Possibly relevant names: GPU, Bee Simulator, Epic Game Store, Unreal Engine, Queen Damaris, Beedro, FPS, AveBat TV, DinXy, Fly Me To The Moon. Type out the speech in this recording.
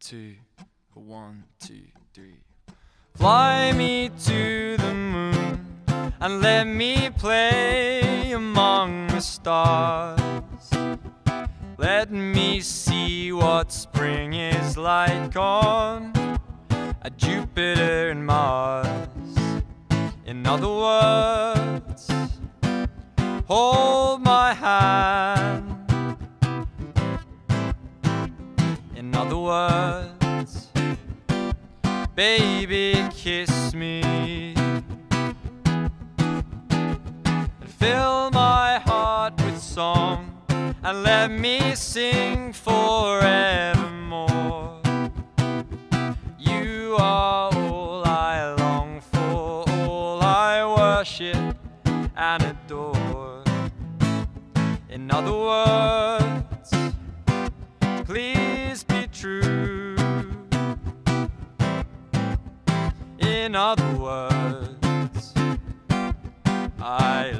two, one, two, three. Fly me to the moon and let me play among the stars. Let me see what spring is like on Jupiter and Mars. In other words, hold my hand. In other words, baby, kiss me and fill my heart with song and let me sing forevermore. You are all I long for, all I worship and adore. In other words, please be true. In other words, I